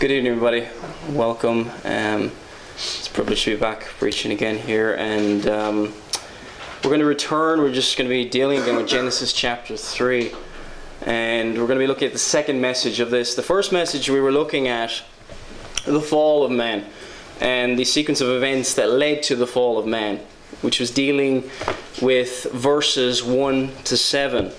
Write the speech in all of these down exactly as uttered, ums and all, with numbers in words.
Good evening, everybody. Welcome. Um, it's a privilege to be back preaching again here, and um, we're going to return. We're just going to be dealing again with Genesis chapter three, and we're going to be looking at the second message of this. The first message we were looking at, the fall of man, and the sequence of events that led to the fall of man, which was dealing with verses one to seven.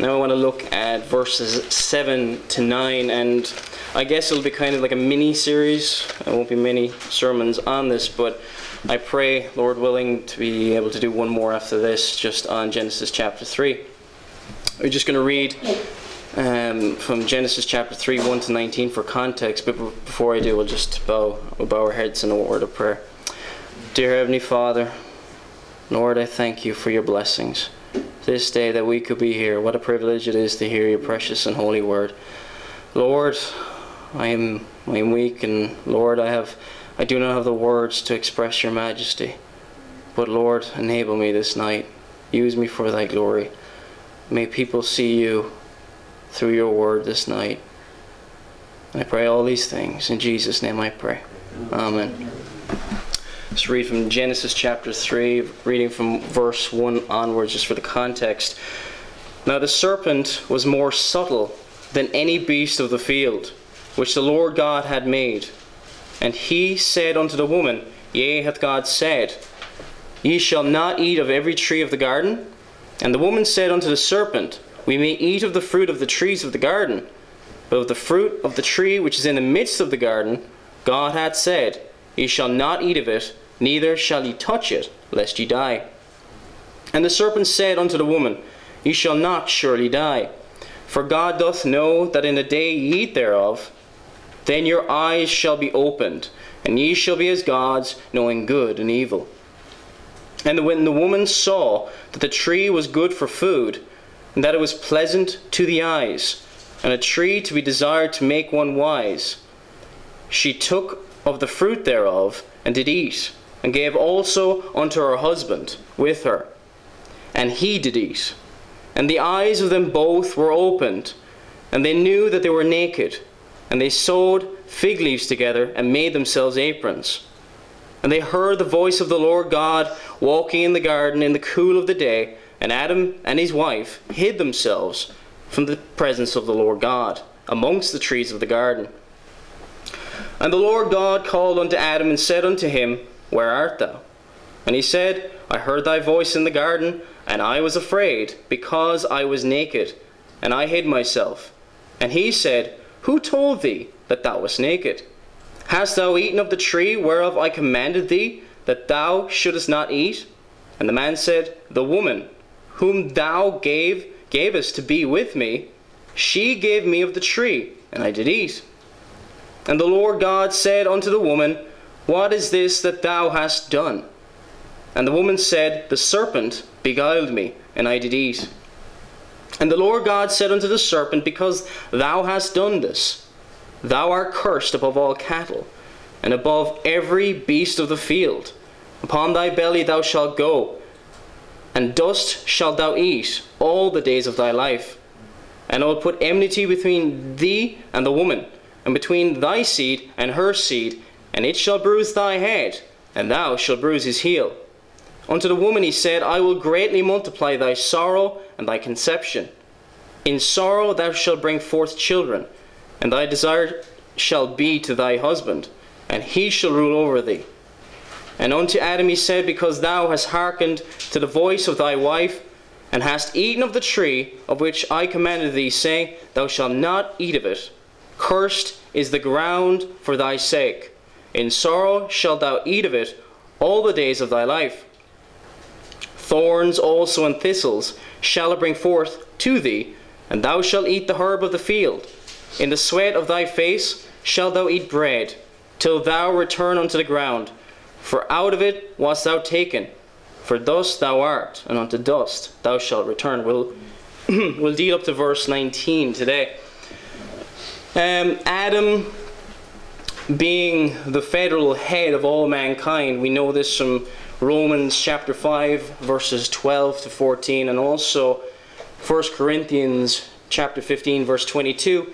Now I want to look at verses seven to nine, and I guess it'll be kind of like a mini-series. There won't be many sermons on this, but I pray, Lord willing, to be able to do one more after this, just on Genesis chapter three. We're just going to read um, from Genesis chapter three, one to nineteen for context, but before I do, we'll just bow, we'll bow our heads in a word of prayer. Dear Heavenly Father, Lord, I thank you for your blessings. This day that we could be here. What a privilege it is to hear your precious and holy word. Lord, I am, I am weak, and Lord, I have, I do not have the words to express your majesty. But Lord, enable me this night. Use me for thy glory. May people see you through your word this night. And I pray all these things. In Jesus' name I pray. Amen. Let's read from Genesis chapter three, reading from verse one onwards, just for the context. Now the serpent was more subtle than any beast of the field, which the Lord God had made. And he said unto the woman, Yea, hath God said, Ye shall not eat of every tree of the garden? And the woman said unto the serpent, We may eat of the fruit of the trees of the garden, but of the fruit of the tree which is in the midst of the garden, God hath said, Ye shall not eat of it, neither shall ye touch it, lest ye die. And the serpent said unto the woman, Ye shall not surely die. For God doth know that in the day ye eat thereof, then your eyes shall be opened, and ye shall be as gods, knowing good and evil. And when the woman saw that the tree was good for food, and that it was pleasant to the eyes, and a tree to be desired to make one wise, she took of the fruit thereof, and did eat, and gave also unto her husband with her, and he did eat. And the eyes of them both were opened, and they knew that they were naked, and they sewed fig leaves together, and made themselves aprons. And they heard the voice of the Lord God walking in the garden in the cool of the day, and Adam and his wife hid themselves from the presence of the Lord God amongst the trees of the garden. And the Lord God called unto Adam, and said unto him, Where art thou? And he said, I heard thy voice in the garden, and I was afraid, because I was naked, and I hid myself. And he said, Who told thee that thou wast naked? Hast thou eaten of the tree whereof I commanded thee, that thou shouldest not eat? And the man said, The woman, whom thou gave, gavest to be with me, she gave me of the tree, and I did eat. And the Lord God said unto the woman, What is this that thou hast done? And the woman said, The serpent beguiled me, and I did eat. And the Lord God said unto the serpent, Because thou hast done this, thou art cursed above all cattle, and above every beast of the field. Upon thy belly thou shalt go, and dust shalt thou eat all the days of thy life. And I will put enmity between thee and the woman, and between thy seed and her seed, and it shall bruise thy head, and thou shalt bruise his heel. Unto the woman he said, I will greatly multiply thy sorrow and thy conception. In sorrow thou shalt bring forth children, and thy desire shall be to thy husband, and he shall rule over thee. And unto Adam he said, Because thou hast hearkened to the voice of thy wife, and hast eaten of the tree of which I commanded thee, saying, Thou shalt not eat of it. Cursed is the ground for thy sake. In sorrow shalt thou eat of it all the days of thy life. Thorns also and thistles shall it bring forth to thee, and thou shalt eat the herb of the field. In the sweat of thy face shalt thou eat bread, till thou return unto the ground. For out of it wast thou taken, for dust thou art, and unto dust thou shalt return. We'll, we'll deal up to verse nineteen today. Um, Adam, being the federal head of all mankind, we know this from Romans chapter five, verses twelve to fourteen, and also First Corinthians chapter fifteen, verse twenty-two.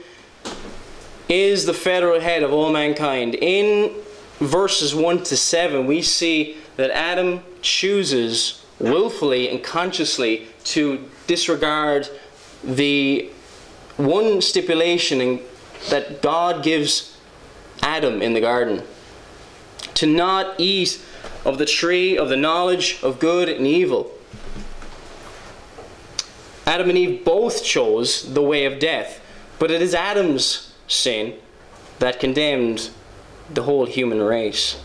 is the federal head of all mankind. In verses one to seven, we see that Adam chooses willfully and consciously to disregard the one stipulation in, that God gives Adam in the garden. To not eat of the tree of the knowledge of good and evil. Adam and Eve both chose the way of death, but it is Adam's sin that condemned the whole human race.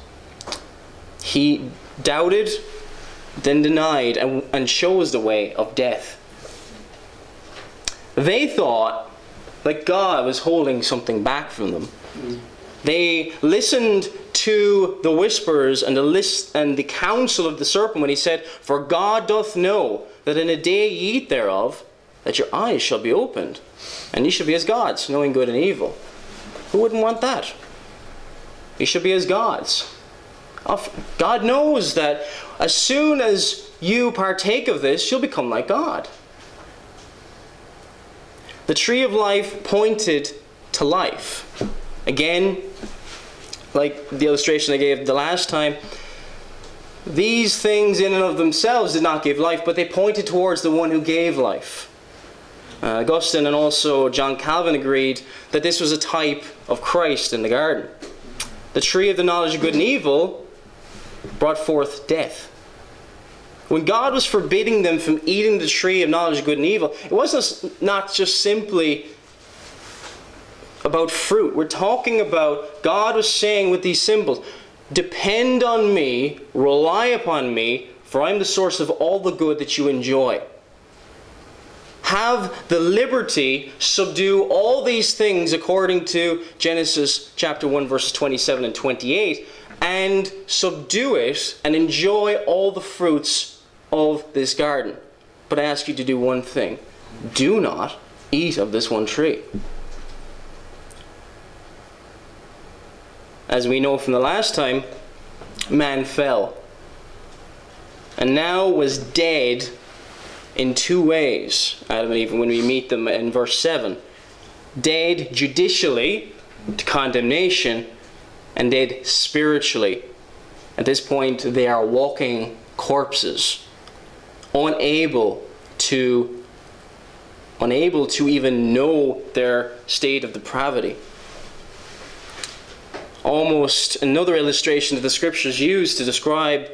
He doubted, then denied, and, and chose the way of death. They thought that God was holding something back from them. They listened to the whispers and the list and the counsel of the serpent when he said, "For God doth know that in a day ye eat thereof, that your eyes shall be opened, and ye shall be as gods, knowing good and evil." Who wouldn't want that? Ye shall be as gods. God knows that as soon as you partake of this, you'll become like God. The tree of life pointed to life. Again, like the illustration I gave the last time, these things in and of themselves did not give life, but they pointed towards the one who gave life. Uh, Augustine and also John Calvin agreed that this was a type of Christ in the garden. The tree of the knowledge of good and evil brought forth death. When God was forbidding them from eating the tree of knowledge of good and evil, it wasn't not just simply about fruit. We're talking about God was saying with these symbols, depend on me, rely upon me, for I am the source of all the good that you enjoy. Have the liberty, subdue all these things according to Genesis chapter one, verses twenty-seven and twenty-eight, and subdue it and enjoy all the fruits of this garden. But I ask you to do one thing. Do not eat of this one tree. As we know from the last time, man fell. And now was dead in two ways, Adam and Eve, when we meet them in verse seven. Dead judicially to condemnation, and dead spiritually. At this point, they are walking corpses, unable to, unable to even know their state of depravity. Almost another illustration that the scriptures use to describe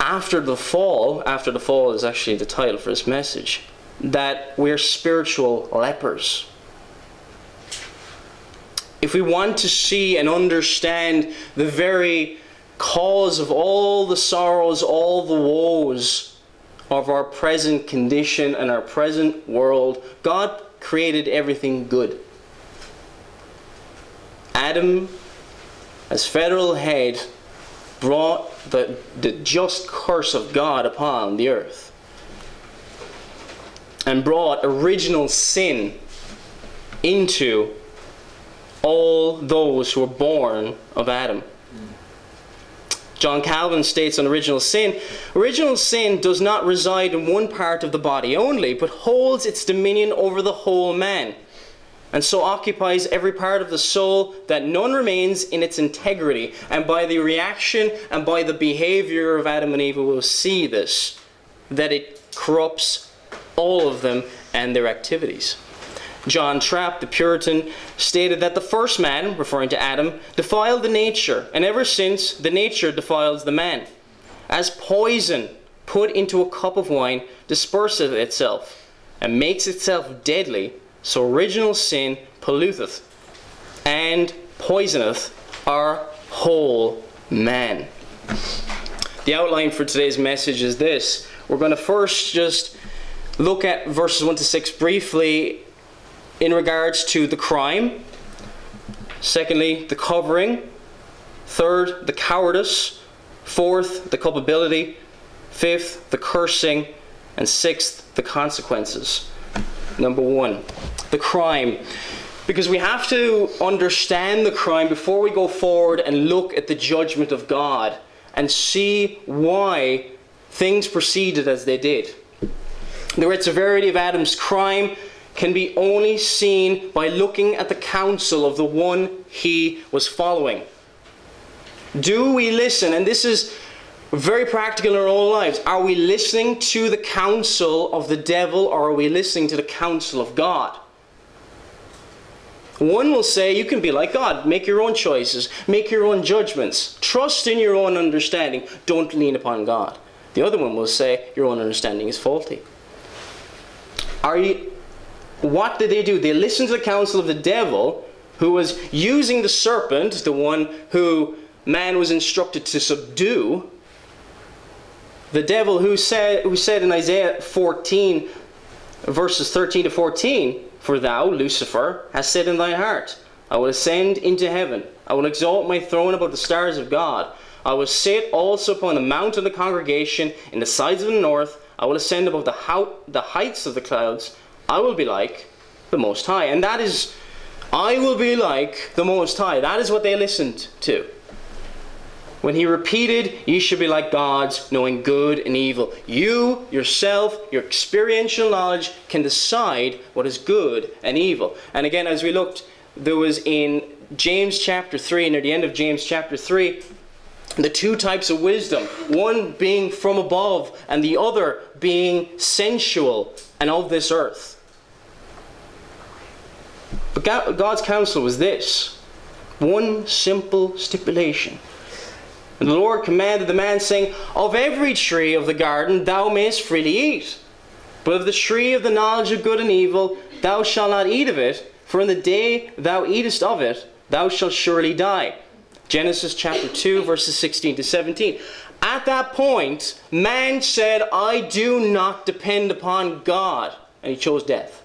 after the fall, after the fall is actually the title for this message, that we're spiritual lepers. If we want to see and understand the very cause of all the sorrows, all the woes of our present condition and our present world, God created everything good. Adam, as federal head, brought the, the just curse of God upon the earth and brought original sin into all those who were born of Adam. John Calvin states on original sin, original sin does not reside in one part of the body only, but holds its dominion over the whole man, and so occupies every part of the soul that none remains in its integrity. And by the reaction and by the behavior of Adam and Eve, we will see this, that it corrupts all of them and their activities. John Trapp, the Puritan, stated that the first man, referring to Adam, defiled the nature, and ever since, the nature defiles the man. As poison put into a cup of wine disperses itself, and makes itself deadly, so original sin polluteth and poisoneth our whole man. The outline for today's message is this. We're going to first just look at verses one to six briefly, in regards to the crime, secondly, the covering, third, the cowardice, fourth, the culpability, fifth, the cursing, and sixth, the consequences. Number one, the crime. Because we have to understand the crime before we go forward and look at the judgment of God and see why things proceeded as they did. The great severity of Adam's crime can be only seen by looking at the counsel of the one he was following. Do we listen? And this is very practical in our own lives. Are we listening to the counsel of the devil, or are we listening to the counsel of God? One will say, you can be like God. Make your own choices. Make your own judgments. Trust in your own understanding. Don't lean upon God. The other one will say, your own understanding is faulty. Are you... What did they do? They listened to the counsel of the devil, who was using the serpent, the one who man was instructed to subdue. The devil who said, who said in Isaiah fourteen, verses thirteen to fourteen, "For thou, Lucifer, hast said in thy heart, I will ascend into heaven. I will exalt my throne above the stars of God. I will sit also upon the mount of the congregation in the sides of the north. I will ascend above the, the heights of the clouds. I will be like the Most High." And that is, I will be like the Most High. That is what they listened to. When he repeated, "Ye should be like gods, knowing good and evil." You, yourself, your experiential knowledge can decide what is good and evil. And again, as we looked, there was in James chapter three, near the end of James chapter three, the two types of wisdom, one being from above and the other being sensual and of this earth. But God's counsel was this, one simple stipulation. And the Lord commanded the man, saying, "Of every tree of the garden thou mayest freely eat, but of the tree of the knowledge of good and evil thou shalt not eat of it, for in the day thou eatest of it thou shalt surely die." Genesis chapter two, verses sixteen to seventeen. At that point, man said, "I do not depend upon God." And he chose death.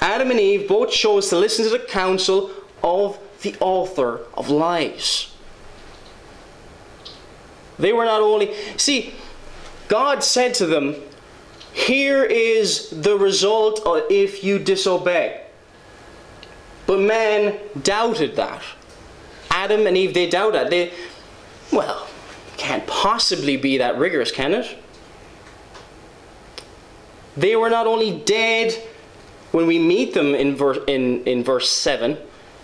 Adam and Eve both chose to listen to the counsel of the author of lies. They were not only... See, God said to them, "Here is the result if you disobey." But man doubted that. Adam and Eve, they doubted that. They, well, can't possibly be that rigorous, can it? They were not only dead when we meet them in verse, in, in verse seven,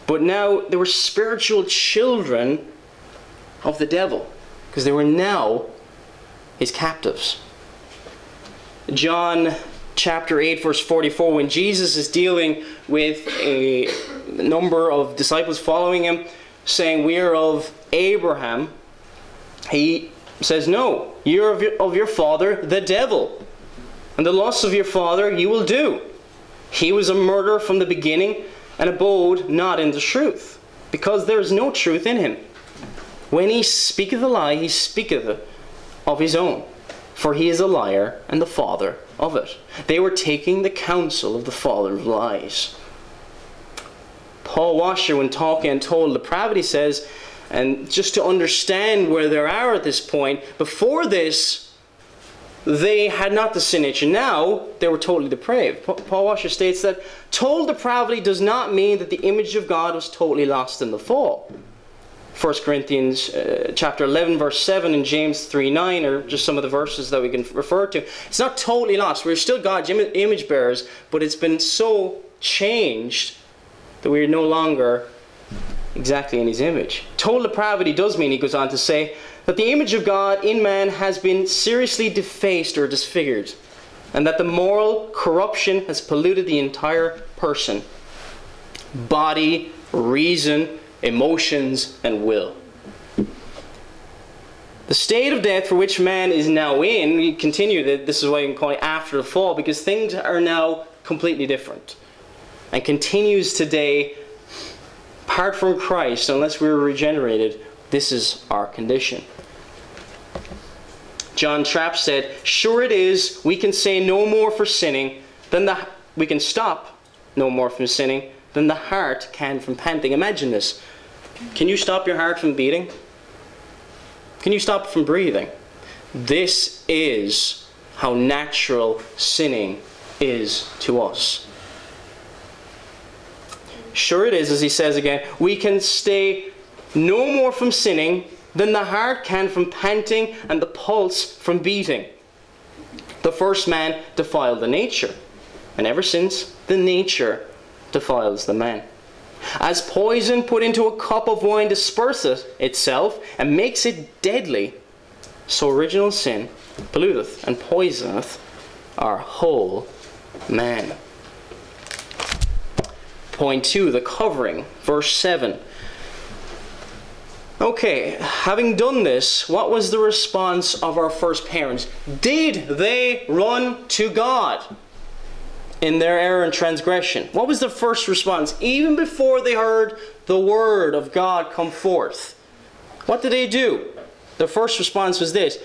but now they were spiritual children of the devil, because they were now his captives. John chapter eight, verse forty-four, when Jesus is dealing with a number of disciples following him, saying, "We are of Abraham," he says, "No, you're of your, of your father, the devil, and the lusts of your father you will do. He was a murderer from the beginning and abode not in the truth, because there is no truth in him. When he speaketh a lie, he speaketh of his own, for he is a liar and the father of it." They were taking the counsel of the father of lies. Paul Washer, when talking on total depravity, says, and just to understand where they are at this point, before this, they had not the sin nature. Now, they were totally depraved. Paul Washer states that total depravity does not mean that the image of God was totally lost in the fall. First Corinthians uh, chapter eleven, verse seven, and James three, nine are just some of the verses that we can refer to. It's not totally lost. We're still God's im image bearers, but it's been so changed that we're no longer exactly in his image. Total depravity does mean, he goes on to say, that the image of God in man has been seriously defaced or disfigured, and that the moral corruption has polluted the entire person, body, reason, emotions, and will. The state of death for which man is now in, we continue that this is why you can call it after the fall, because things are now completely different and continues today. Apart from Christ, unless we were regenerated, this is our condition. John Trapp said, "Sure it is, we can say no more for sinning than the we can stop no more from sinning than the heart can from panting." Imagine this. Can you stop your heart from beating? Can you stop it from breathing? This is how natural sinning is to us. Sure it is, as he says again, we can stay no more from sinning than the heart can from panting and the pulse from beating. The first man defiled the nature, and ever since, the nature defiles the man. As poison put into a cup of wine disperseth itself and makes it deadly, so original sin polluteth and poisoneth our whole man. Point two, the covering, verse seven. Okay, having done this, what was the response of our first parents? Did they run to God in their error and transgression? What was the first response? Even before they heard the word of God come forth, what did they do? The first response was this.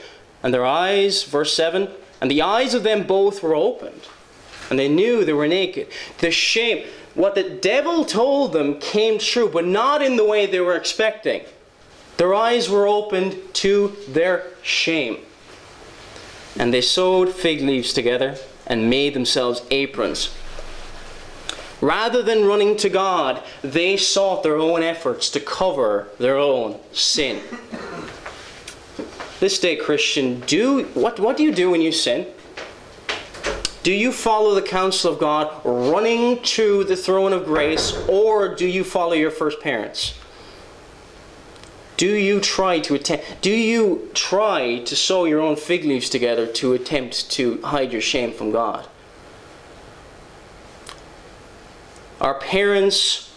And their eyes, verse seven, and the eyes of them both were opened, and they knew they were naked. The shame, what the devil told them came true, but not in the way they were expecting. Their eyes were opened to their shame. And they sewed fig leaves together and made themselves aprons. Rather than running to God, they sought their own efforts to cover their own sin. This day, Christian, do what, what do you do when you sin? Do you follow the counsel of God, running to the throne of grace, or do you follow your first parents? Do you try to attempt, do you try to sew your own fig leaves together to attempt to hide your shame from God? Our parents,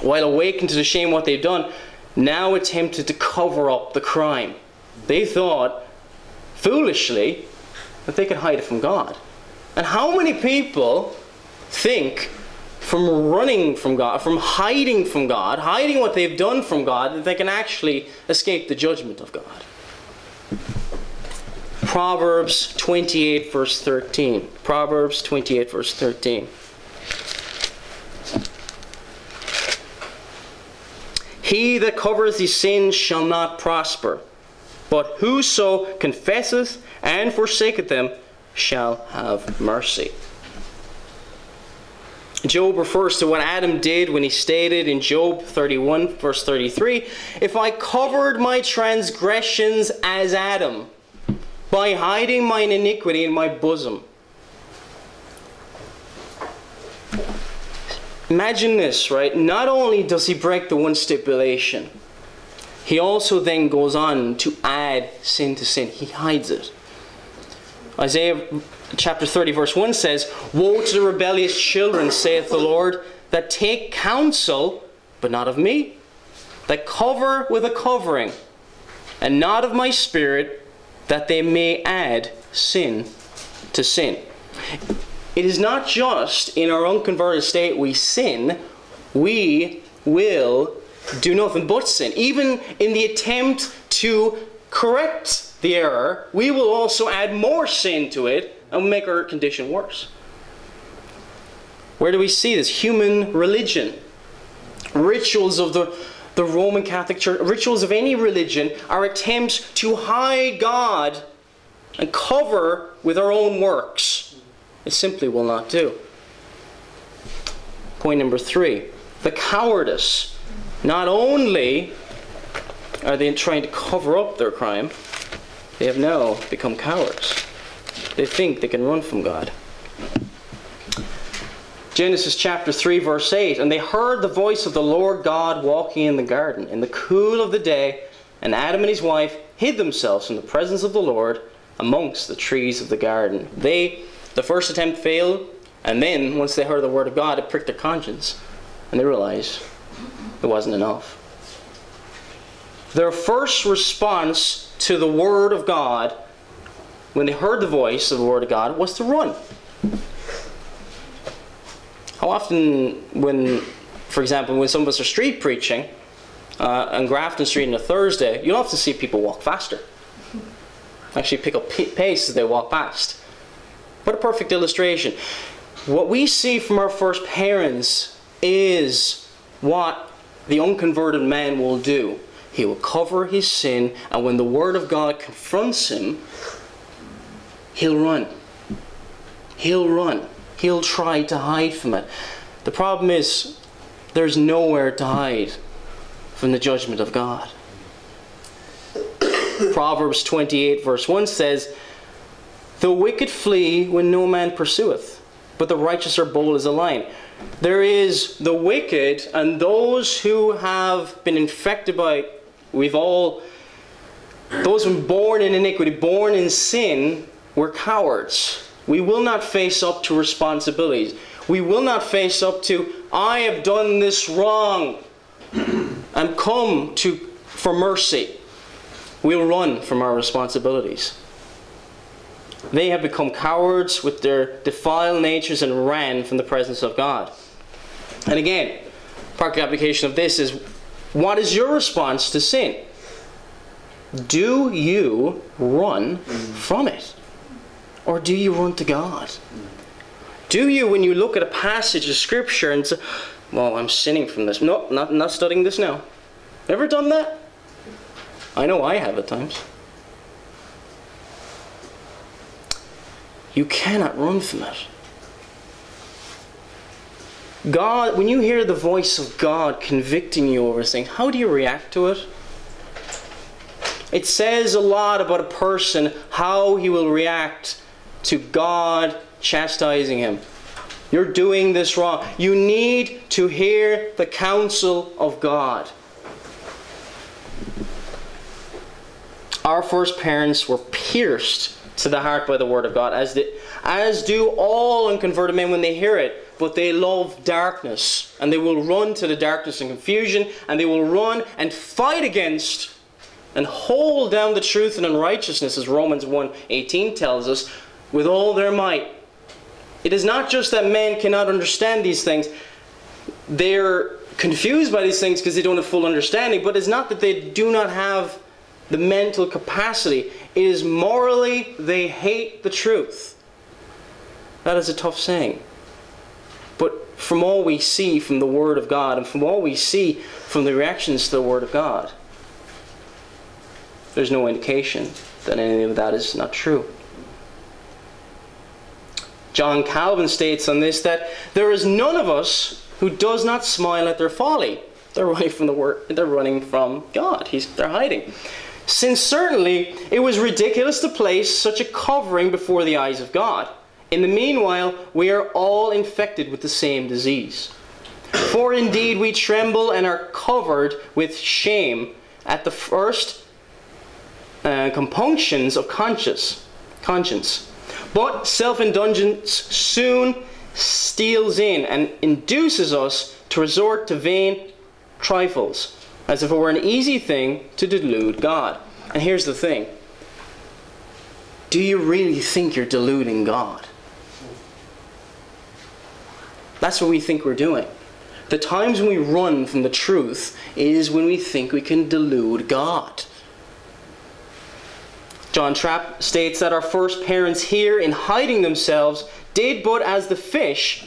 while awakened to the shame what they've done, now attempted to cover up the crime. They thought, foolishly, that they could hide it from God. And how many people think from running from God, from hiding from God, hiding what they've done from God, that they can actually escape the judgment of God? Proverbs twenty-eight verse thirteen. Proverbs twenty-eight verse thirteen. He that covereth his sins shall not prosper, but whoso confesseth and forsaketh them shall have mercy. Job refers to what Adam did when he stated in Job thirty-one verse thirty-three, if I covered my transgressions as Adam, by hiding mine iniquity in my bosom. Imagine this, right? Not only does he break the one stipulation, he also then goes on to add sin to sin. He hides it. Isaiah chapter thirty verse one says, Woe to the rebellious children, saith the Lord, that take counsel, but not of me, that cover with a covering, and not of my spirit, that they may add sin to sin. It is not just in our unconverted state we sin, we will do nothing but sin. Even in the attempt to correct the error, we will also add more sin to it and make our condition worse. Where do we see this? Human religion. Rituals of the, the Roman Catholic Church, rituals of any religion, are attempts to hide God and cover with our own works. It simply will not do. Point number three, the cowardice. Not only are they trying to cover up their crime, they have now become cowards. They think they can run from God. Genesis chapter three verse eight, and they heard the voice of the Lord God walking in the garden in the cool of the day, and Adam and his wife hid themselves from the presence of the Lord amongst the trees of the garden. They, the first attempt failed, and then once they heard the word of God, it pricked their conscience, and they realized it wasn't enough. Their first response to the word of God, when they heard the voice of the word of God, was to run. How often when, for example, when some of us are street preaching uh, on Grafton Street on a Thursday, you'll often see people walk faster. Actually pick up pace as they walk past. What a perfect illustration. What we see from our first parents is what the unconverted man will do. He will cover his sin, and when the word of God confronts him, he'll run. He'll run. He'll try to hide from it. The problem is, there's nowhere to hide from the judgment of God. Proverbs twenty-eight verse one says, The wicked flee when no man pursueth, but the righteous are bold as a lion. There is the wicked and those who have been infected by, we've all, those who were born in iniquity, born in sin, were cowards. We will not face up to responsibilities. We will not face up to, I have done this wrong. I'm come to, for mercy. We'll run from our responsibilities. They have become cowards with their defiled natures and ran from the presence of God. And again, practical application of this is, what is your response to sin? Do you run from it? Or do you run to God? Do you, when you look at a passage of Scripture and say, well, I'm sinning from this. No, not, not studying this now. Ever done that? I know I have at times. You cannot run from it. God, when you hear the voice of God convicting you over something, how do you react to it? It says a lot about a person, how he will react to God chastising him. You're doing this wrong. You need to hear the counsel of God. Our first parents were pierced to the heart by the word of God, as the, as do all unconverted men when they hear it. But they love darkness, and they will run to the darkness and confusion, and they will run and fight against and hold down the truth and unrighteousness, as Romans one eighteen tells us, with all their might. It is not just that men cannot understand these things. They're confused by these things because they don't have full understanding, but it's not that they do not have the mental capacity. It is morally they hate the truth. That is a tough saying. But from all we see from the Word of God, and from all we see from the reactions to the Word of God, there's no indication that any of that is not true. John Calvin states on this that there is none of us who does not smile at their folly. They're running from the word, they're running from God. He's, they're hiding. Since certainly it was ridiculous to place such a covering before the eyes of God. In the meanwhile, we are all infected with the same disease. For indeed we tremble and are covered with shame at the first uh, compunctions of conscience. conscience. But self-indulgence soon steals in and induces us to resort to vain trifles, as if it were an easy thing to delude God. And here's the thing. Do you really think you're deluding God? That's what we think we're doing. The times when we run from the truth is when we think we can delude God. John Trapp states that our first parents here, in hiding themselves, did but as the fish,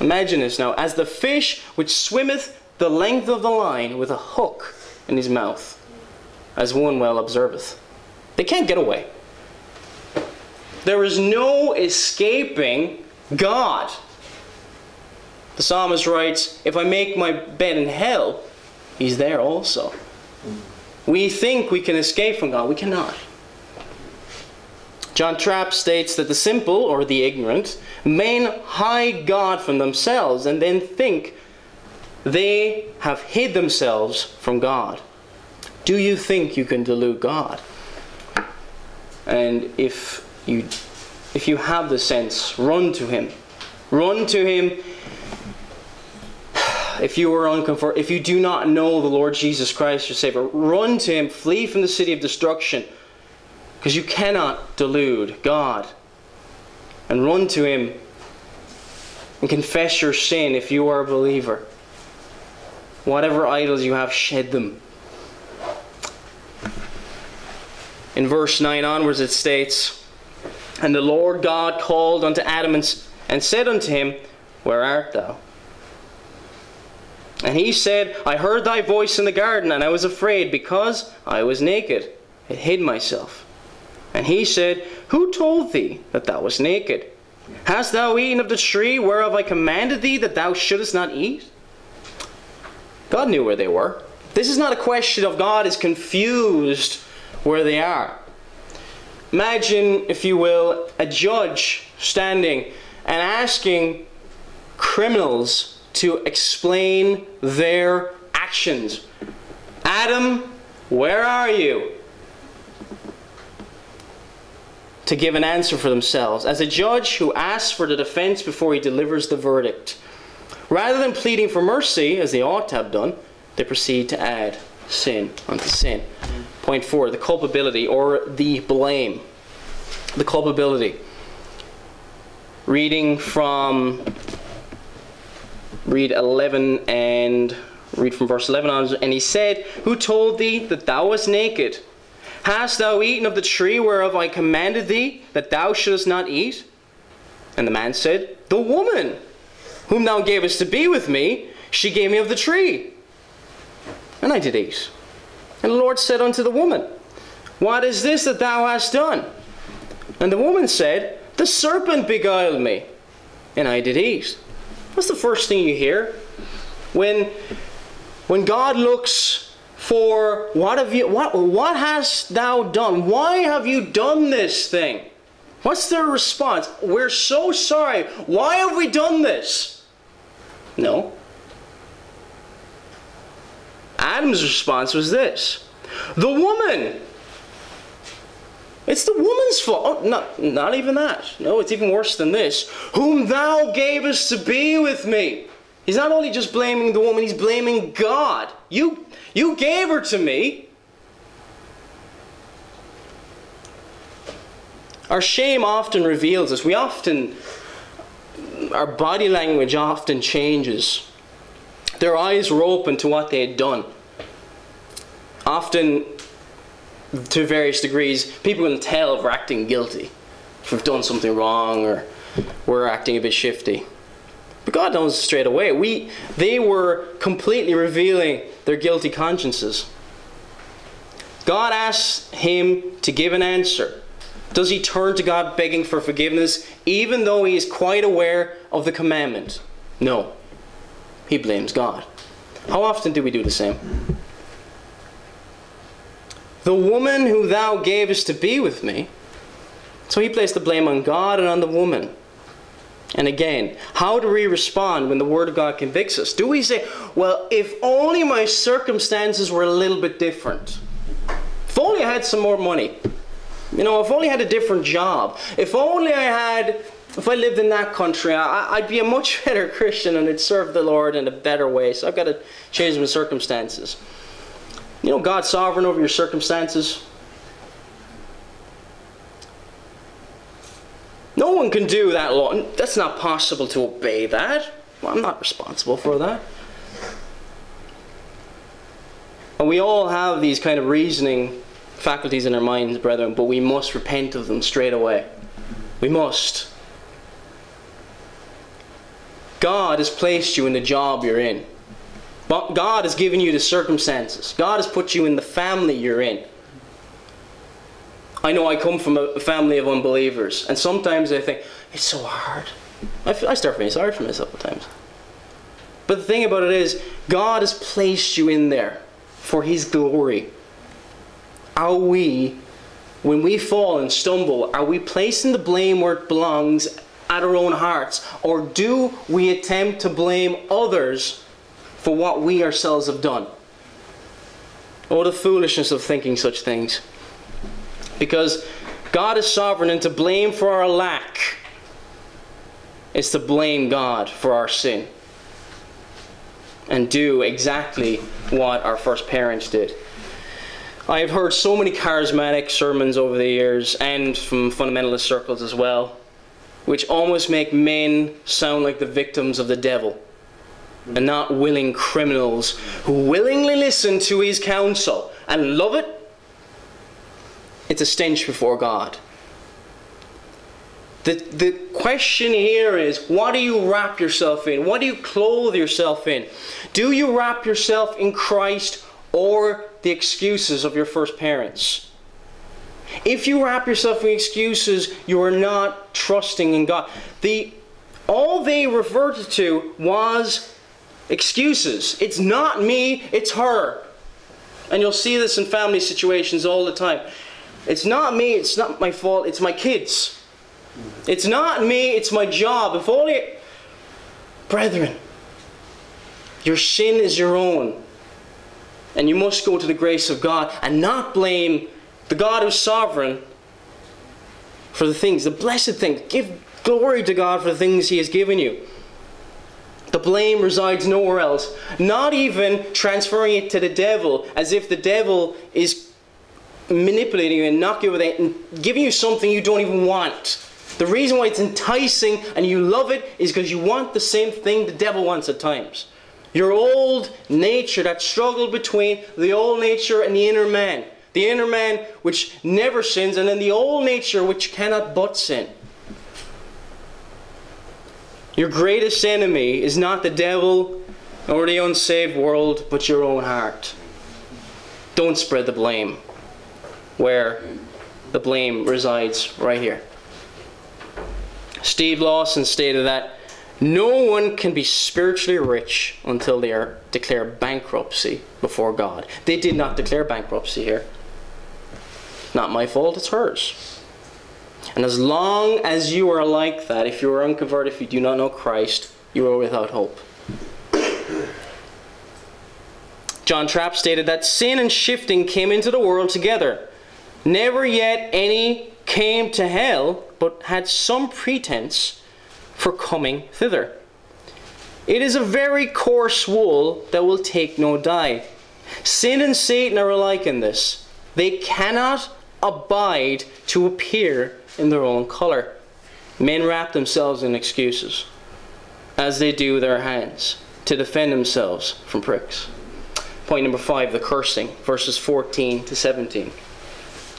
imagine this now, as the fish which swimmeth the length of the line with a hook in his mouth, as one well observeth. They can't get away. There is no escaping God. The psalmist writes, if I make my bed in hell, he's there also. We think we can escape from God. We cannot. John Trapp states that the simple, or the ignorant, men hide God from themselves and then think they have hid themselves from God. Do you think you can delude God? And if you, if you have the sense, run to Him. Run to Him. If you are uncomfortable, if you do not know the Lord Jesus Christ, your Savior, run to Him. Flee from the city of destruction, because you cannot delude God. And run to Him and confess your sin if you are a believer. Whatever idols you have, shed them. In verse nine onwards it states, and the Lord God called unto Adam and said unto him, where art thou? And he said, I heard thy voice in the garden, and I was afraid, because I was naked. It hid myself. And he said, who told thee that thou wast naked? Hast thou eaten of the tree whereof I commanded thee that thou shouldest not eat? God knew where they were. This is not a question of God is confused where they are. Imagine, if you will, a judge standing and asking criminals to explain their actions. Adam, where are you? To give an answer for themselves, as a judge who asks for the defense before he delivers the verdict. Rather than pleading for mercy, as they ought to have done, they proceed to add sin unto sin. Point four, the culpability or the blame. The culpability. Reading from, read eleven and, read from verse eleven on, and he said, who told thee that thou wast naked? Hast thou eaten of the tree whereof I commanded thee, that thou shouldest not eat? And the man said, the woman, whom thou gavest to be with me, she gave me of the tree, and I did eat. And the Lord said unto the woman, what is this that thou hast done? And the woman said, the serpent beguiled me, and I did eat. What's the first thing you hear? When, when God looks for, what have you, what, what hast thou done? Why have you done this thing? What's their response? We're so sorry. Why have we done this? No. Adam's response was this. The woman. It's the woman's fault. Oh, not, not even that. No, it's even worse than this. Whom thou gavest to be with me. He's not only just blaming the woman, he's blaming God. You, you gave her to me. Our shame often reveals us. We often, our body language often changes. Their eyes were open to what they had done. Often, to various degrees, people can tell if we're acting guilty, if we've done something wrong, or we're acting a bit shifty. But God knows straight away. We, they were completely revealing their guilty consciences. God asks him to give an answer. Does he turn to God begging for forgiveness, even though he is quite aware of the commandment? No. He blames God. How often do we do the same? The woman who thou gavest to be with me. So he placed the blame on God and on the woman. And again, how do we respond when the Word of God convicts us? Do we say, well, if only my circumstances were a little bit different. If only I had some more money. You know, if only I had a different job. If only I had... If I lived in that country, I, I'd be a much better Christian and I'd serve the Lord in a better way. So I've got to change my circumstances. You know, God's sovereign over your circumstances. No one can do that law. That's not possible to obey that. Well, I'm not responsible for that. And we all have these kind of reasoning faculties in our minds, brethren, but we must repent of them straight away. We must. God has placed you in the job you're in. God has given you the circumstances. God has put you in the family you're in. I know I come from a family of unbelievers, and sometimes I think, it's so hard. I, I start feeling sorry for myself at times. But the thing about it is, God has placed you in there for His glory. Are we, when we fall and stumble, are we placing the blame where it belongs at our own hearts, or do we attempt to blame others for what we ourselves have done? Oh, the foolishness of thinking such things. Because God is sovereign, and to blame for our lack is to blame God for our sin and do exactly what our first parents did. I have heard so many charismatic sermons over the years, and from fundamentalist circles as well, which almost make men sound like the victims of the devil and not willing criminals who willingly listen to his counsel and love it. It's a stench before God. The, the question here is, what do you wrap yourself in? What do you clothe yourself in? Do you wrap yourself in Christ or the excuses of your first parents? If you wrap yourself in excuses, you are not trusting in God. The, all they reverted to was excuses. It's not me, it's her. And you'll see this in family situations all the time. It's not me, it's not my fault, it's my kids. It's not me, it's my job. If only, brethren, your sin is your own. And you must go to the grace of God and not blame the God who's sovereign for the things, the blessed things. Give glory to God for the things He has given you. The blame resides nowhere else. Not even transferring it to the devil, as if the devil is manipulating you and knocking you with it and giving you something you don't even want. The reason why it's enticing and you love it is because you want the same thing the devil wants at times. Your old nature, that struggle between the old nature and the inner man. The inner man which never sins, and then the old nature which cannot but sin. Your greatest enemy is not the devil or the unsaved world, but your own heart. Don't spread the blame where the blame resides, right here. Steve Lawson stated that no one can be spiritually rich until they are declare bankruptcy before God. They did not declare bankruptcy here. Not my fault, it's hers. And as long as you are like that, if you are unconverted, if you do not know Christ, you are without hope. John Trapp stated that sin and shifting came into the world together. Never yet any came to hell, but had some pretense for coming thither. It is a very coarse wool that will take no dye. Sin and Satan are alike in this. They cannot abide to appear in their own color. Men wrap themselves in excuses, as they do their hands, to defend themselves from pricks. Point number five, the cursing, verses fourteen to seventeen.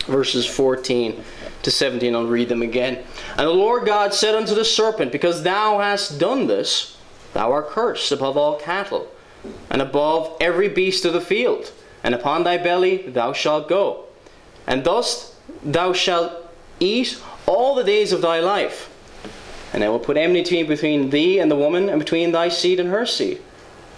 Verses fourteen to seventeen, I'll read them again. And the Lord God said unto the serpent, because thou hast done this, thou art cursed above all cattle, and above every beast of the field, and upon thy belly thou shalt go. And thus thou shalt eat all the days of thy life. And I will put enmity between thee and the woman, and between thy seed and her seed.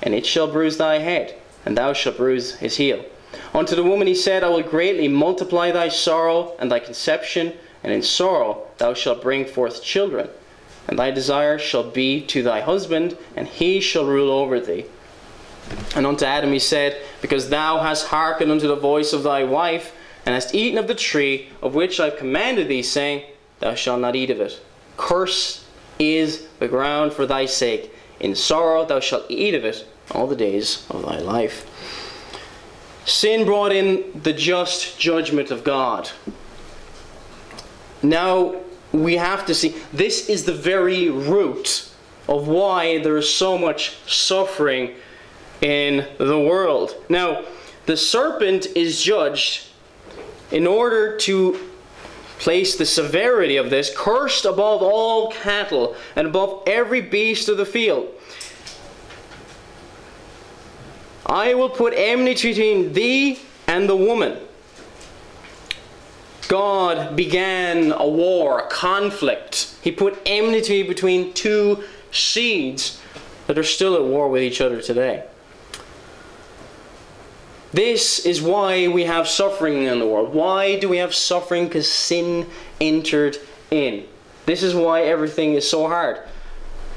And it shall bruise thy head, and thou shalt bruise his heel. Unto the woman he said, I will greatly multiply thy sorrow and thy conception, and in sorrow thou shalt bring forth children. And thy desire shall be to thy husband, and he shall rule over thee. And unto Adam he said, because thou hast hearkened unto the voice of thy wife, and hast eaten of the tree of which I commanded thee, saying, thou shalt not eat of it. Cursed is the ground for thy sake. In sorrow thou shalt eat of it all the days of thy life. Sin brought in the just judgment of God. Now we have to see, this is the very root of why there is so much suffering in the world. Now, the serpent is judged in order to place the severity of this, cursed above all cattle and above every beast of the field. I will put enmity between thee and the woman. God began a war, a conflict. He put enmity between two seeds that are still at war with each other today. This is why we have suffering in the world. Why do we have suffering? Because sin entered in. This is why everything is so hard.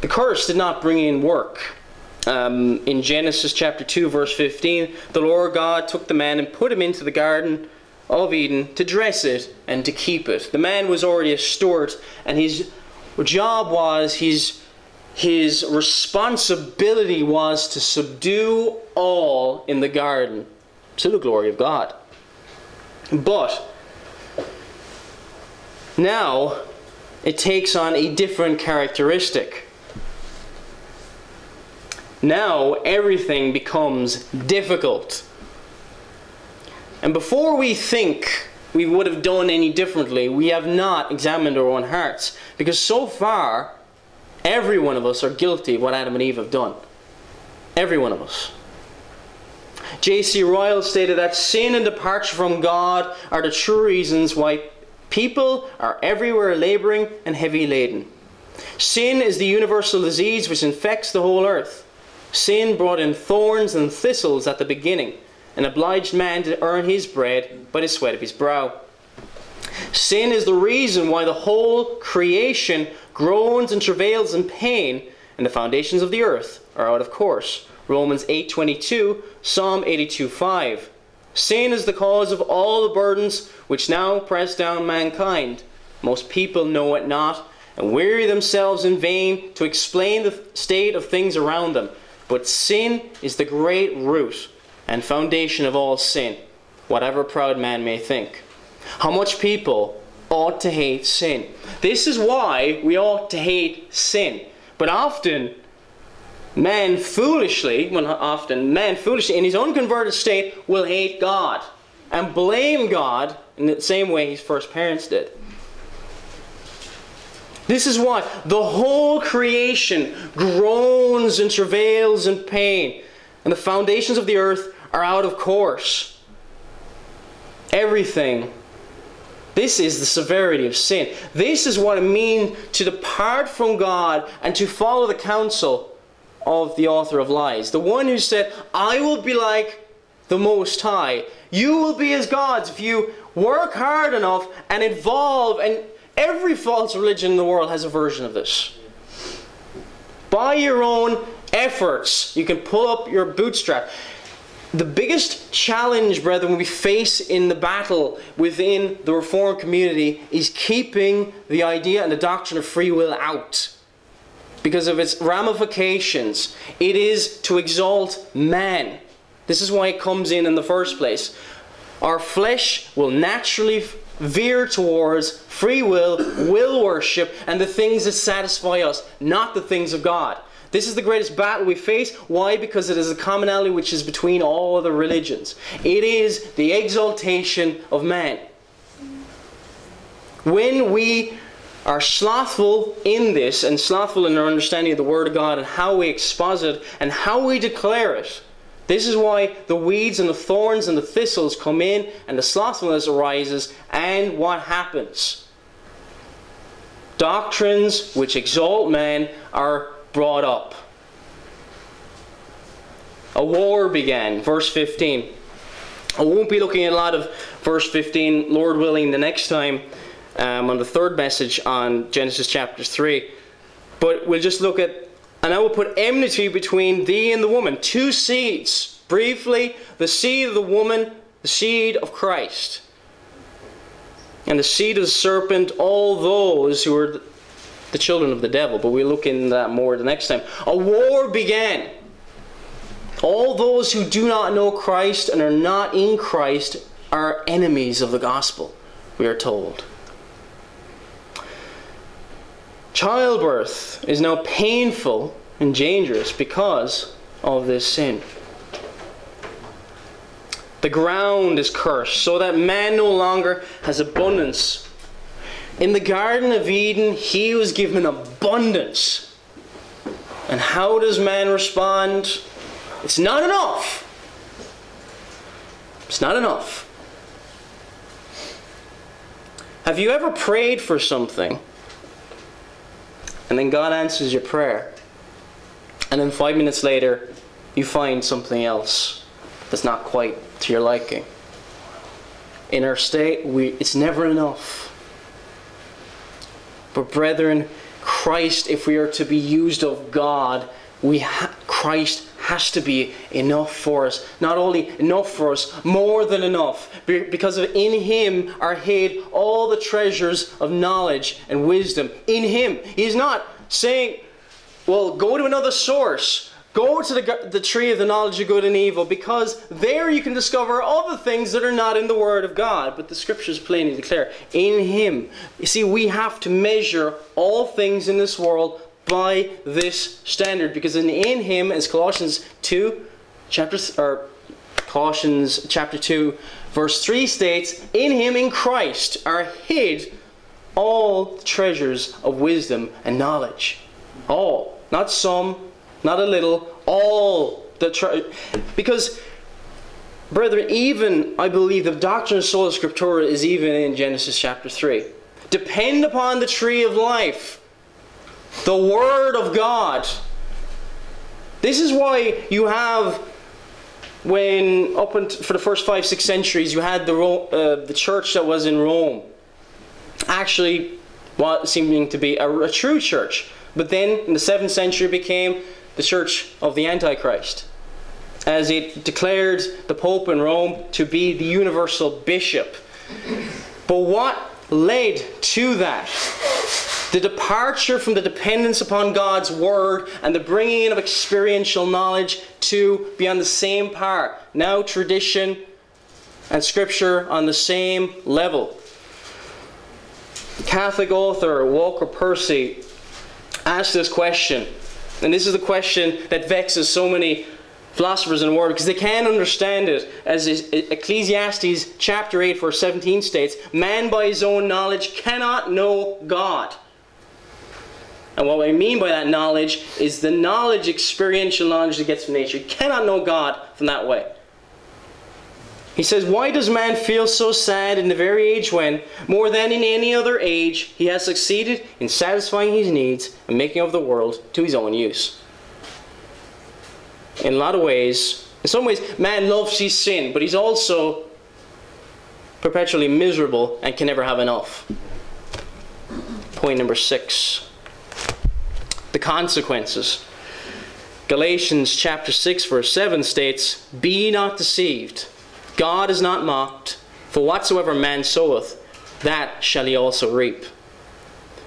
The curse did not bring in work. Um, in Genesis chapter two, verse fifteen, the Lord God took the man and put him into the garden of Eden to dress it and to keep it. The man was already a steward, and his job was, his, his responsibility was to subdue all in the garden to the glory of God. But now it takes on a different characteristic. Now everything becomes difficult. And before we think we would have done any differently, we have not examined our own hearts. Because so far, every one of us are guilty of what Adam and Eve have done. Every one of us. J C Ryle stated that sin and departure from God are the true reasons why people are everywhere laboring and heavy laden. Sin is the universal disease which infects the whole earth. Sin brought in thorns and thistles at the beginning, and obliged man to earn his bread by the sweat of his brow. Sin is the reason why the whole creation groans and travails in pain, and the foundations of the earth are out of course. Romans eight twenty-two, Psalm eighty-two five. Sin is the cause of all the burdens which now press down mankind. Most people know it not, and weary themselves in vain to explain the state of things around them. But sin is the great root and foundation of all sin, whatever proud man may think. How much people ought to hate sin. This is why we ought to hate sin. But often, man foolishly, well not often, man foolishly in his unconverted state will hate God and blame God in the same way his first parents did. This is why the whole creation groans and travails in pain, and the foundations of the earth are out of course. Everything. This is the severity of sin. This is what it means to depart from God and to follow the counsel of the author of lies. The one who said, I will be like the Most High. You will be as gods if you work hard enough and evolve. And every false religion in the world has a version of this. By your own efforts, you can pull up your bootstrap. The biggest challenge, brethren, we face in the battle within the Reformed community is keeping the idea and the doctrine of free will out, because of its ramifications. It is to exalt man. This is why it comes in in the first place. Our flesh will naturally veer towards free will, will worship, and the things that satisfy us, not the things of God. This is the greatest battle we face. Why? Because it is a commonality which is between all other religions. It is the exaltation of man. When we are slothful in this, and slothful in our understanding of the Word of God and how we exposit it and how we declare it, this is why the weeds and the thorns and the thistles come in and the slothfulness arises. And what happens? Doctrines which exalt man are brought up. A war began. Verse fifteen. I won't be looking at a lot of verse fifteen, Lord willing, the next time um, on the third message on Genesis chapter three. But we'll just look at, and I will put enmity between thee and the woman. Two seeds. Briefly, the seed of the woman, the seed of Christ. And the seed of the serpent, all those who are the children of the devil. But we'll look into that more the next time. A war began. All those who do not know Christ and are not in Christ are enemies of the gospel, we are told. Childbirth is now painful and dangerous because of this sin. The ground is cursed so that man no longer has abundance. In the Garden of Eden, he was given abundance. And how does man respond? It's not enough. It's not enough. Have you ever prayed for something? And then God answers your prayer. And then five minutes later, you find something else that's not quite to your liking. In our state, we, it's never enough. But brethren, Christ, if we are to be used of God, we ha Christ has to be enough for us. Not only enough for us, more than enough. Because of in Him are hid all the treasures of knowledge and wisdom. In Him. He's not saying, well, go to another source. Go to the, the tree of the knowledge of good and evil. Because there you can discover all the things that are not in the Word of God. But the Scriptures plainly declare, in Him. You see, we have to measure all things in this world by this standard, because in, in him, as Colossians two chapter or Colossians chapter two verse three states, in him, in Christ, are hid all the treasures of wisdom and knowledge. All, not some, not a little, all the tre because brethren, even I believe the doctrine of sola scriptura is even in Genesis chapter three. Depend upon the tree of life, the Word of God. This is why you have, when up for the first five, six centuries, you had the, Ro uh, the church that was in Rome. actually what seeming to be a, a true church. But then in the seventh century became the church of the Antichrist, as it declared the Pope in Rome to be the universal bishop. But what led to that? The departure from the dependence upon God's word and the bringing in of experiential knowledge to be on the same par. Now tradition and scripture on the same level. The Catholic author Walker Percy asked this question, and this is the question that vexes so many philosophers in the world, because they can't understand it. As Ecclesiastes chapter eight verse seventeen states, man by his own knowledge cannot know God. And what I mean by that knowledge is the knowledge, experiential knowledge that gets from nature. You cannot know God from that way. He says, why does man feel so sad in the very age when, more than in any other age, he has succeeded in satisfying his needs and making of the world to his own use? In a lot of ways, in some ways, man loves his sin, but he's also perpetually miserable and can never have enough. Point number six, the consequences. Galatians chapter six verse seven states, be not deceived, God is not mocked, for whatsoever man soweth, that shall he also reap.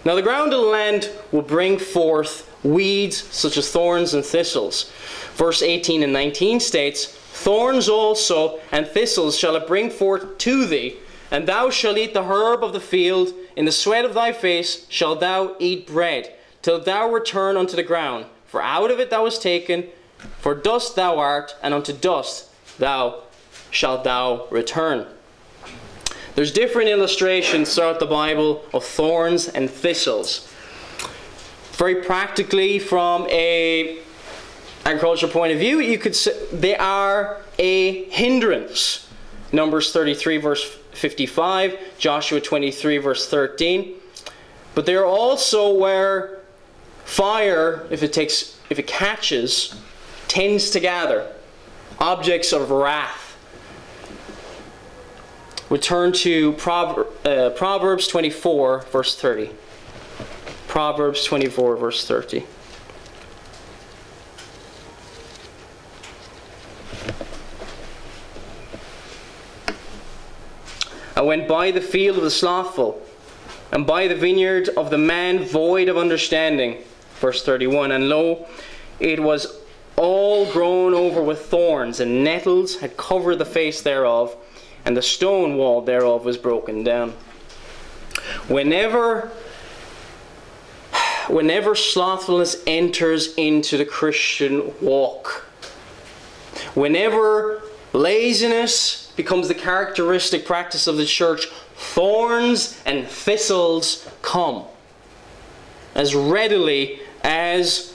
Now the ground of the land will bring forth weeds such as thorns and thistles. Verse eighteen and nineteen states, thorns also and thistles shall it bring forth to thee, and thou shalt eat the herb of the field, in the sweat of thy face shalt thou eat bread, till thou return unto the ground, for out of it thou wast taken, for dust thou art, and unto dust thou shalt thou return. There's different illustrations throughout the Bible of thorns and thistles. Very practically, from a agricultural point of view, you could say they are a hindrance. Numbers thirty-three verse fifty-five, Joshua twenty-three verse thirteen. But they are also where fire, if it takes, if it catches, tends to gather. Objects of wrath. Return to Proverbs twenty-four verse thirty. Proverbs twenty-four verse thirty. I went by the field of the slothful, and by the vineyard of the man void of understanding. Verse thirty-one, and lo, it was all grown over with thorns, and nettles had covered the face thereof, and the stone wall thereof was broken down. Whenever, whenever slothfulness enters into the Christian walk, whenever laziness becomes the characteristic practice of the church, thorns and thistles come as readily as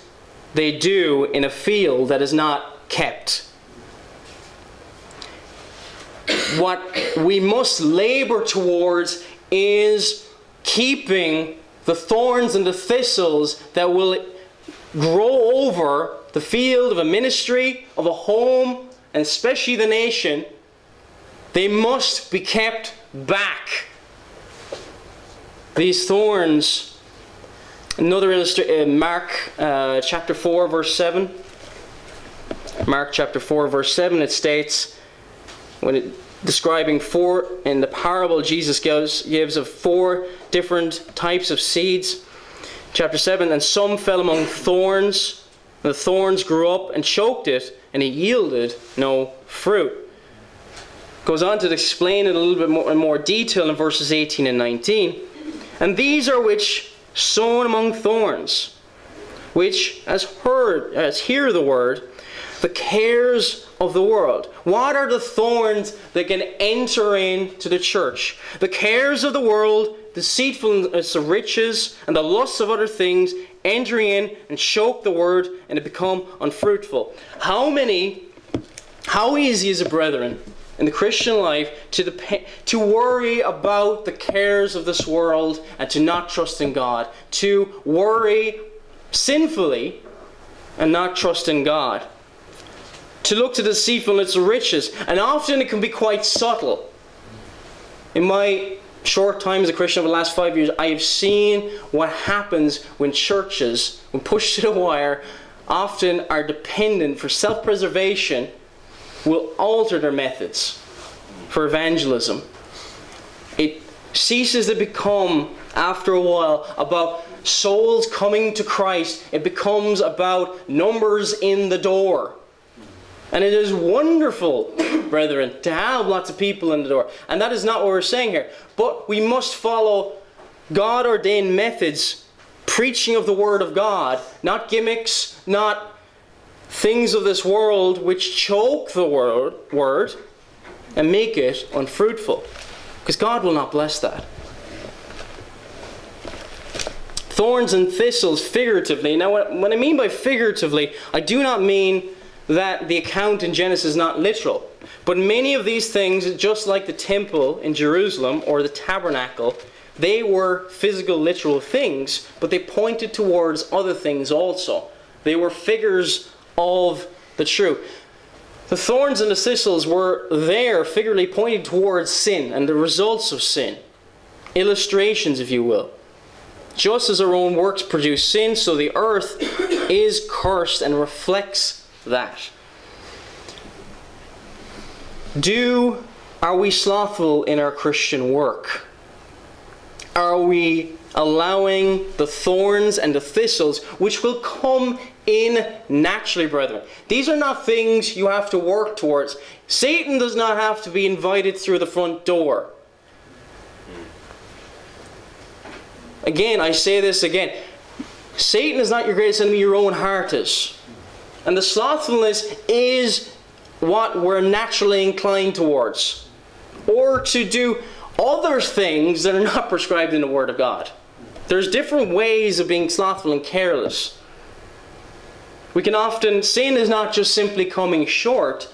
they do in a field that is not kept. What we must labor towards is keeping the thorns and the thistles that will grow over the field of a ministry, of a home, and especially the nation. They must be kept back. These thorns, another illustration, Mark uh, chapter four, verse seven. Mark chapter four, verse seven, it states, when it, describing four, in the parable Jesus gives, gives of four different types of seeds. Chapter seven, and some fell among thorns, and the thorns grew up and choked it, and it yielded no fruit. Goes on to explain it a little bit more in more detail in verses eighteen and nineteen. And these are which sown among thorns, which as heard, as hear the word, the cares of the world. What are the thorns that can enter into the church? The cares of the world, deceitfulness of riches, and the lusts of other things, entering in and choke the word, and it become unfruitful. How many, how easy is it, brethren, in the Christian life, to, the, to worry about the cares of this world and to not trust in God. To worry sinfully and not trust in God. To look to the deceitfulness of riches. And often it can be quite subtle. In my short time as a Christian over the last five years, I have seen what happens when churches, when pushed to the wire, often are dependent for self-preservation, will alter their methods for evangelism. It ceases to become, after a while, about souls coming to Christ. It becomes about numbers in the door. And it is wonderful, brethren, to have lots of people in the door. And that is not what we're saying here. But we must follow God-ordained methods, preaching of the Word of God, not gimmicks, not things of this world which choke the word, word and make it unfruitful. Because God will not bless that. Thorns and thistles, figuratively. Now, what I mean by figuratively, I do not mean that the account in Genesis is not literal. But many of these things, just like the temple in Jerusalem or the tabernacle, they were physical, literal things, but they pointed towards other things also. They were figures of the true. The thorns and the thistles were there, figuratively pointing towards sin and the results of sin. Illustrations, if you will. Just as our own works produce sin, so the earth is cursed and reflects that. Do, are we slothful in our Christian work? Are we allowing the thorns and the thistles, which will come in naturally, brethren? These are not things you have to work towards. Satan does not have to be invited through the front door. Again, I say this again. Satan is not your greatest enemy, your own heart is. And the slothfulness is what we're naturally inclined towards. Or to do other things that are not prescribed in the Word of God. There's different ways of being slothful and careless. We can often, sin is not just simply coming short.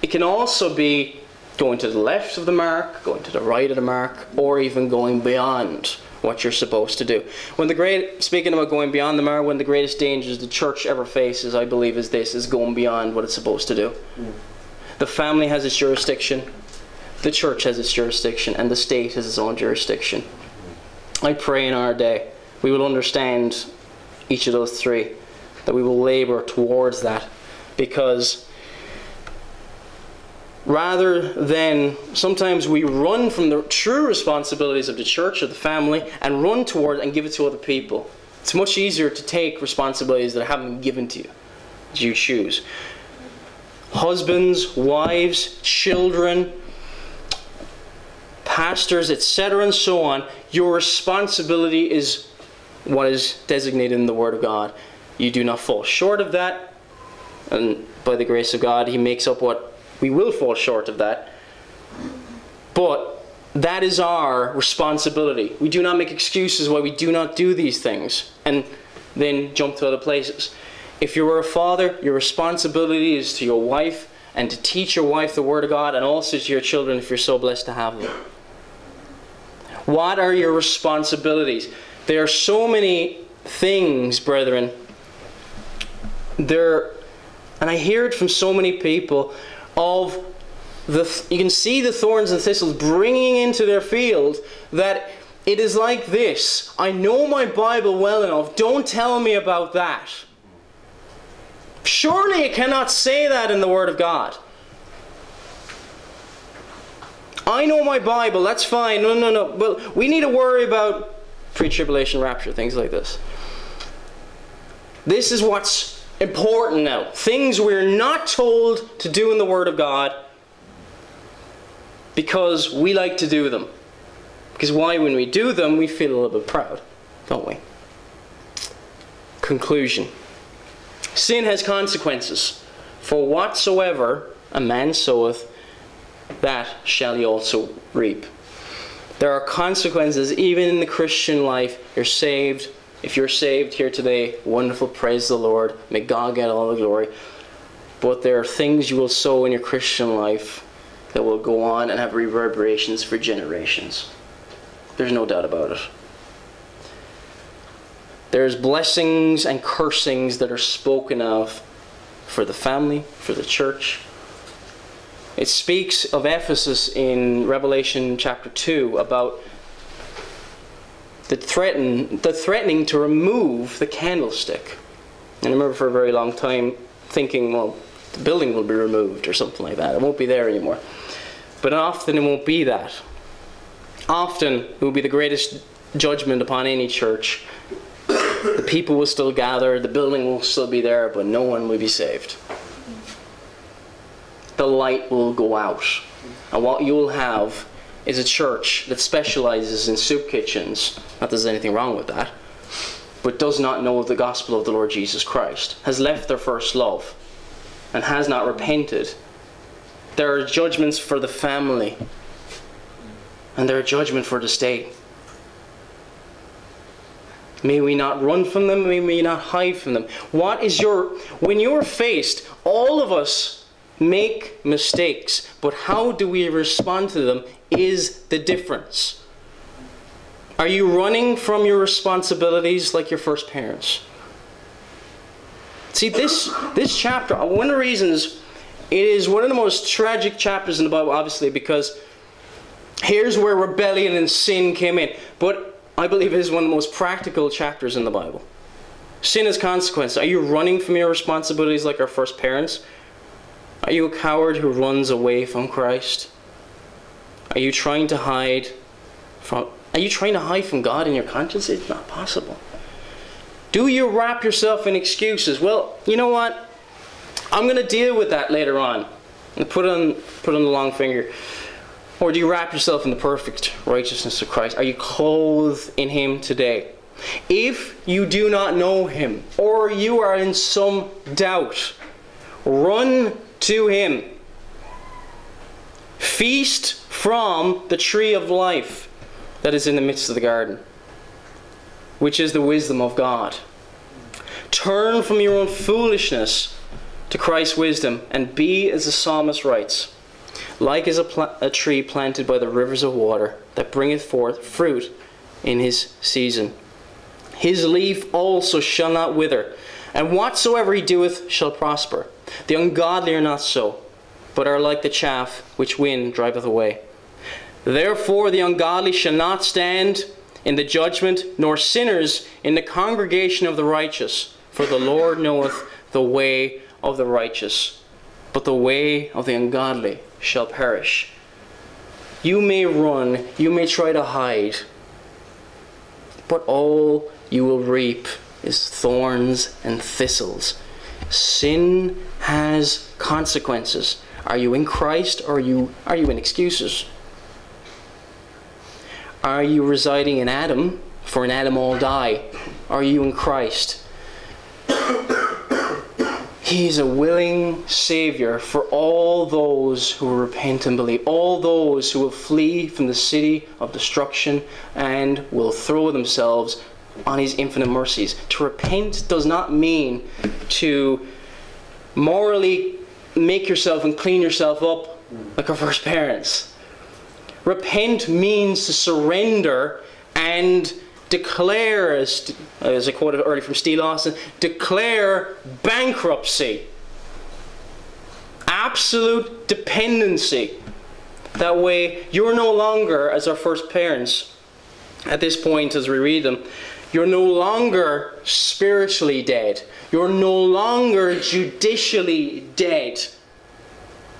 It can also be going to the left of the mark, going to the right of the mark, or even going beyond what you're supposed to do. When the great, speaking about going beyond the mark, one of the greatest dangers the church ever faces, I believe, is this, is going beyond what it's supposed to do. Mm. The family has its jurisdiction, the church has its jurisdiction, and the state has its own jurisdiction. I pray in our day we will understand each of those three, that we will labor towards that, because rather than, sometimes we run from the true responsibilities of the church or the family and run toward and give it to other people. It's much easier to take responsibilities that haven't been given to you, as you choose. Husbands, wives, children, pastors, et cetera and so on. Your responsibility is what is designated in the Word of God. You do not fall short of that. And by the grace of God, He makes up what we will fall short of that. But that is our responsibility. We do not make excuses why we do not do these things and then jump to other places. If you were a father, your responsibility is to your wife and to teach your wife the Word of God, and also to your children if you're so blessed to have them. What are your responsibilities? There are so many things, brethren. There, and I hear it from so many people, of the, you can see the thorns and thistles bringing into their field, that it is like this. I know my Bible well enough. Don't tell me about that. Surely it cannot say that in the Word of God. I know my Bible. That's fine. No, no, no. Well, we need to worry about pre-tribulation rapture, things like this. This is what's important now. Things we're not told to do in the Word of God because we like to do them. Because why, when we do them, we feel a little bit proud, don't we? Conclusion. Sin has consequences. For whatsoever a man soweth, that shall he also reap. There are consequences even in the Christian life. You're saved. If you're saved here today, wonderful, praise the Lord. May God get all the glory. But there are things you will sow in your Christian life that will go on and have reverberations for generations. There's no doubt about it. There's blessings and cursings that are spoken of for the family, for the church. It speaks of Ephesus in Revelation chapter two about the, threaten, the threatening to remove the candlestick. And I remember for a very long time thinking, well, the building will be removed or something like that. It won't be there anymore. But often it won't be that. Often it will be the greatest judgment upon any church. The people will still gather, the building will still be there, but no one will be saved. The light will go out. And what you'll have is a church that specializes in soup kitchens. Not that there's anything wrong with that. But does not know the gospel of the Lord Jesus Christ. Has left their first love. And has not repented. There are judgments for the family. And there are judgments for the state. May we not run from them. May we not hide from them. What is your... When you're faced, all of us make mistakes. But how do we respond to them is the difference. Are you running from your responsibilities like your first parents? See, this, this chapter, one of the reasons it is one of the most tragic chapters in the Bible, obviously, because here's where rebellion and sin came in. But I believe it is one of the most practical chapters in the Bible. Sin is consequence. Are you running from your responsibilities like our first parents? Are you a coward who runs away from Christ? Are you trying to hide from... Are you trying to hide from God in your conscience? It's not possible. Do you wrap yourself in excuses? Well, you know what? I'm going to deal with that later on. And put on, put on the long finger. Or do you wrap yourself in the perfect righteousness of Christ? Are you clothed in Him today? If you do not know Him, or you are in some doubt, run to Him. Feast from the tree of life that is in the midst of the garden, which is the wisdom of God. Turn from your own foolishness to Christ's wisdom, and be as the psalmist writes, like as a, pl a tree planted by the rivers of water, that bringeth forth fruit in his season. His leaf also shall not wither, and whatsoever he doeth shall prosper. The ungodly are not so, but are like the chaff which wind driveth away. Therefore the ungodly shall not stand in the judgment, nor sinners in the congregation of the righteous. For the Lord knoweth the way of the righteous, but the way of the ungodly shall perish. You may run, you may try to hide, but all you will reap is thorns and thistles. Sin has consequences. Are you in Christ, or are you, are you in excuses? Are you residing in Adam, for in Adam all die? Are you in Christ? He is a willing Savior for all those who repent and believe. All those who will flee from the city of destruction and will throw themselves on His infinite mercies. To repent does not mean to morally make yourself and clean yourself up like our first parents. Repent means to surrender and declare, as, as I quoted earlier from Steve Austin, declare bankruptcy. Absolute dependency. That way, you're no longer, as our first parents, at this point as we read them, you're no longer spiritually dead. You're no longer judicially dead,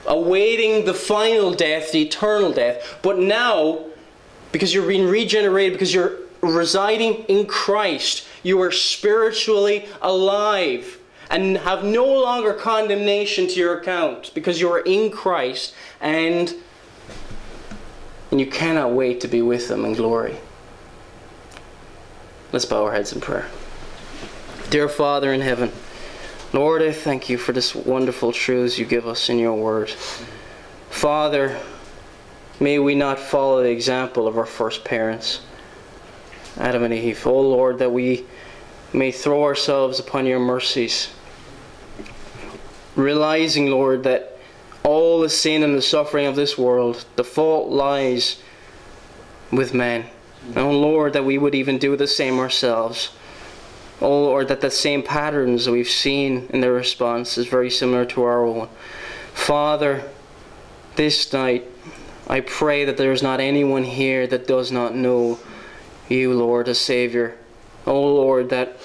awaiting the final death, the eternal death. But now, because you're being regenerated, because you're residing in Christ, you are spiritually alive and have no longer condemnation to your account, because you are in Christ, and, and you cannot wait to be with them in glory. Let's bow our heads in prayer. Dear Father in heaven, Lord, I thank you for this wonderful truths you give us in your word. Father, may we not follow the example of our first parents, Adam and Eve. O Lord, that we may throw ourselves upon your mercies, realizing, Lord, that all the sin and the suffering of this world, the fault lies with man. O Lord, that we would even do the same ourselves. O Lord, that the same patterns that we've seen in their response is very similar to our own. Father, this night, I pray that there is not anyone here that does not know you, Lord, as Savior. Oh Lord, that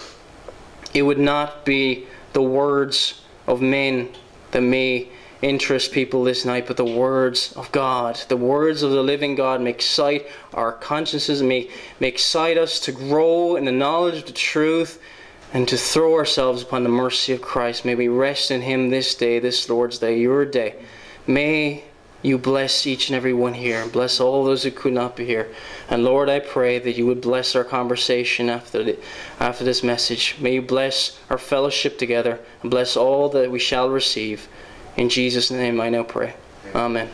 it would not be the words of men that may interest people this night, but the words of God, the words of the living God, may excite our consciences, may, may excite us to grow in the knowledge of the truth and to throw ourselves upon the mercy of Christ. May we rest in Him this day, this Lord's Day, your day. May you bless each and every one here, and bless all those who could not be here. And Lord, I pray that you would bless our conversation after the, after this message. May you bless our fellowship together, and bless all that we shall receive. In Jesus' name I now pray. Amen.